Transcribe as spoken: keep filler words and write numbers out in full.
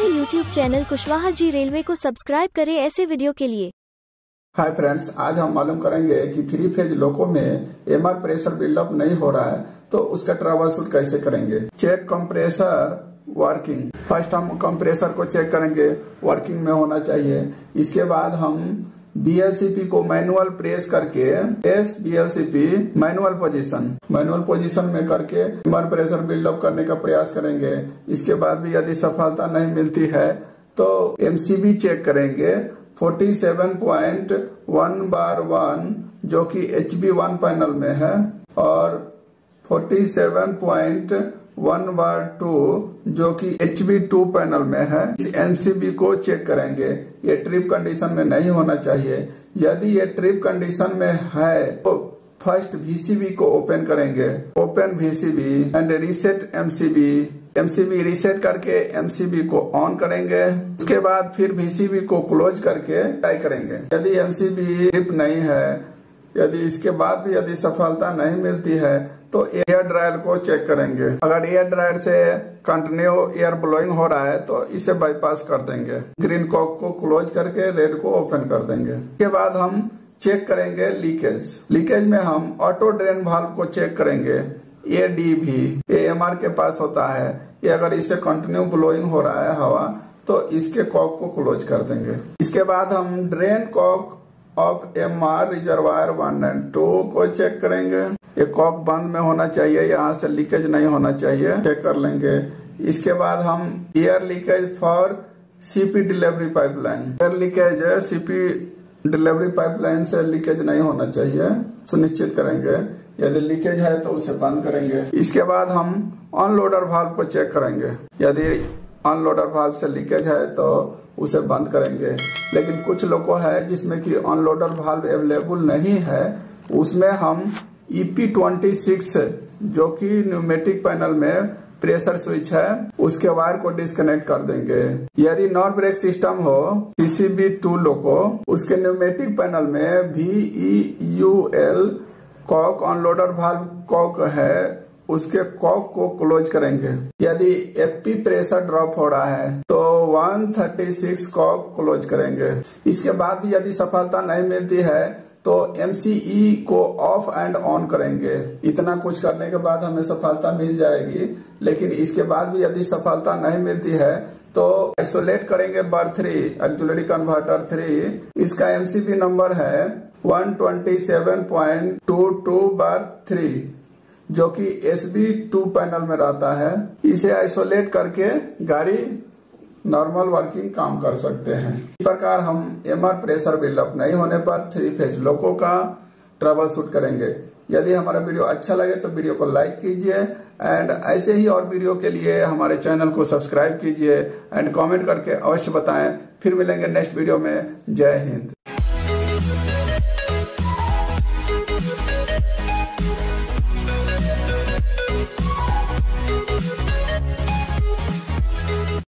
हमारे YouTube channel Kushwaha ji railway को subscribe करें ऐसे वीडियो के लिए। हाय फ्रेंड्स, आज हम मालूम करेंगे कि थ्री फेज लोको में एम आर प्रेशर बिल्डअप नहीं हो रहा है तो उसका ट्रबल शूट कैसे करेंगे। Check compressor working. फर्स्ट हम कंप्रेसर को चेक करेंगे, वर्किंग में होना चाहिए। इसके बाद हम बी एल सी पी को मैनुअल प्रेस करके S B L C P manual position manual position में करके एम आर प्रेशर बिल्डअप करने का प्रयास करेंगे। इसके बाद भी यदि सफलता नहीं मिलती है तो एमसीबी चेक करेंगे सैंतालीस पॉइंट वन बार वन जो कि एच बी वन पैनल में है और सैंतालीस पॉइंट वन बार टू जो कि एच बी टू पैनल में है। इस एमसीबी को चेक करेंगे। ये ट्रिप कंडीशन में नहीं होना चाहिए। यदि ये ट्रिप कंडीशन में है तो फर्स्ट वी सी बी को ओपन करेंगे, open V C B and reset MCB MCB reset करके एमसीबी को ऑन करेंगे। उसके बाद फिर वी सी बी को क्लोज करके ट्राई करेंगे। यदि एमसीबी ट्रिप नहीं है, यदि इसके बाद भी यदि सफलता नहीं मिलती है तो एयर ड्रायर को चेक करेंगे। अगर एयर ड्रायर से कंटिन्यू एयर ब्लोइंग हो रहा है तो इसे बाईपास कर देंगे। ग्रीन कॉक को क्लोज करके रेड को ओपन कर देंगे। इसके बाद हम चेक करेंगे लीकेज। लीकेज में हम ऑटो ड्रेन वाल्व को चेक करेंगे। ए डी भी ए एम आर के पास होता है। ये अगर इसे कंटिन्यू ब्लोइंग हो रहा है हवा तो इसके कॉक को क्लोज कर देंगे। इसके बाद हम drain cock off M R reservoir one and two को चेक करेंगे। ये कॉक बंद में होना चाहिए, यहाँ से लीकेज नहीं होना चाहिए, चेक कर लेंगे। इसके बाद हम air leakage for CP delivery pipeline. Air leakage है सीपी डिलीवरी पाइपलाइन से लीकेज नहीं होना चाहिए, सुनिश्चित करेंगे। यदि लीकेज है तो उसे बंद करेंगे। इसके बाद हम अनलोडर वाल्व को चेक करेंगे। यदि अनलोडर वाल्व से लीकेज है तो उसे बंद करेंगे। लेकिन कुछ लोको है जिसमें कि अनलोडर वाल्व अवेलेबल नहीं है, उसमें हम ई पी ट्वेंटी सिक्स जो कि न्यूमेटिक पैनल में प्रेशर स्विच है उसके वायर को डिस्कनेक्ट कर देंगे। यदि नॉन ब्रेक सिस्टम हो सीसीबी टू लोको उसके न्यूमेटिक पैनल में V E U L cock unloader valve cock है, उसके कॉक को क्लोज करेंगे। यदि एपी प्रेशर ड्रॉप हो रहा है तो एक सौ छत्तीस कॉक क्लोज करेंगे। इसके बाद भी यदि सफलता नहीं मिलती है तो एमसीई को ऑफ एंड ऑन करेंगे। इतना कुछ करने के बाद हमें सफलता मिल जाएगी। लेकिन इसके बाद भी यदि सफलता नहीं मिलती है तो आइसोलेट करेंगे बर थ्री एक्जी कन्वर्टर थ्री। इसका एमसीपी नंबर है one two seven point two two bar three जो कि एस बी टू पैनल में रहता है। इसे आइसोलेट करके गाड़ी नॉर्मल वर्किंग काम कर सकते हैं। इस प्रकार हम एम आर प्रेशर बिल्डअप नहीं होने पर थ्री फेज लोको का ट्रबल शूट करेंगे। यदि हमारा वीडियो अच्छा लगे तो वीडियो को लाइक कीजिए एंड ऐसे ही और वीडियो के लिए हमारे चैनल को सब्सक्राइब कीजिए एंड कमेंट करके अवश्य बताएं। फिर मिलेंगे नेक्स्ट वीडियो में। जय हिंद।